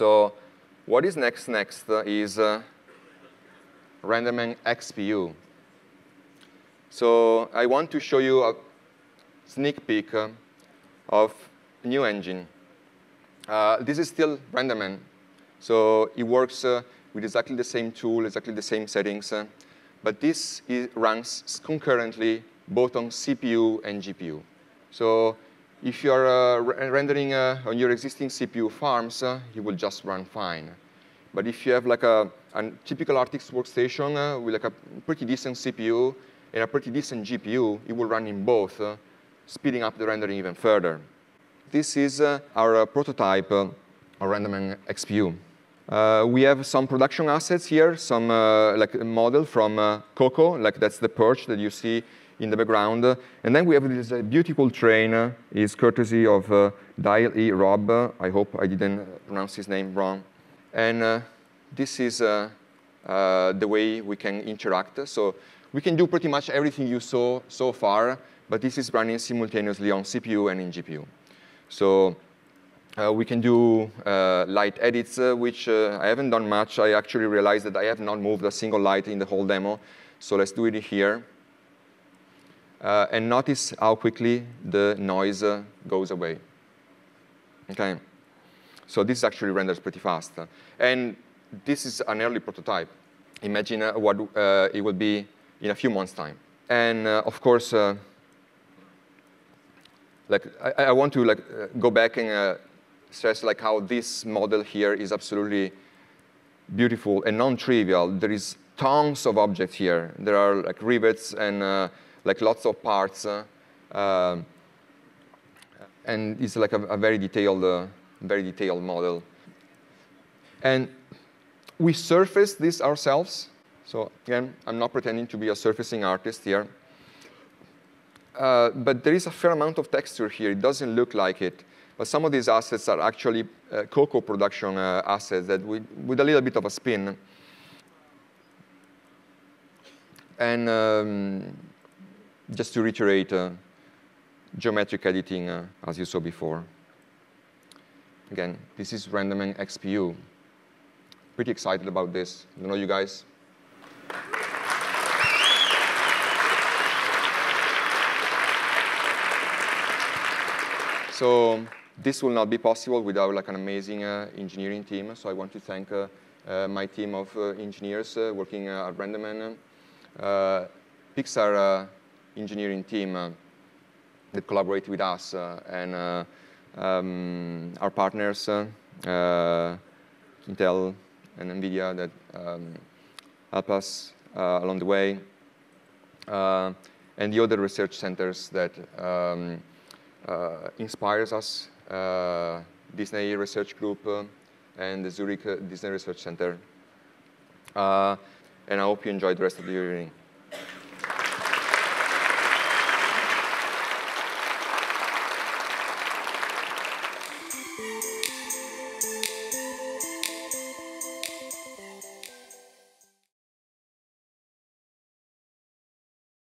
So what is next? Next is RenderMan XPU. So I want to show you a sneak peek of a new engine. This is still RenderMan. So it works with exactly the same tool, exactly the same settings. But this runs concurrently both on CPU and GPU. So if you are rendering on your existing CPU farms, it will just run fine. But if you have like a typical Artix workstation with like a pretty decent CPU and a pretty decent GPU, it will run in both, speeding up the rendering even further. This is our prototype of RenderMan XPU. We have some production assets here, some like a model from Coco, like that's the perch that you see in the background. And then we have this beautiful train, is courtesy of Dial E. Rob. I hope I didn't pronounce his name wrong. And this is the way we can interact. So we can do pretty much everything you saw so far, but this is running simultaneously on CPU and in GPU. So we can do light edits, which I haven't done much. I actually realized that I have not moved a single light in the whole demo. So let's do it here. And notice how quickly the noise goes away. Okay. So this actually renders pretty fast. And this is an early prototype. Imagine what it will be in a few months' time. And of course, like I want to like go back and stress like how this model here is absolutely beautiful and non-trivial. There is tons of objects here. There are like rivets and like lots of parts, and it's like a very detailed model. And we surfaced this ourselves. So again, I'm not pretending to be a surfacing artist here. But there is a fair amount of texture here. It doesn't look like it. But some of these assets are actually Coco production assets that with a little bit of a spin. And just to reiterate, geometric editing, as you saw before. Again, this is RenderMan XPU. Pretty excited about this. I don't know you guys. So this will not be possible without like an amazing engineering team. So I want to thank my team of engineers working at RenderMan, Pixar engineering team that collaborate with us, and our partners, Intel and NVIDIA, that help us along the way, and the other research centers that inspires us, Disney Research Group and the Zurich Disney Research Center. And I hope you enjoy the rest of the evening.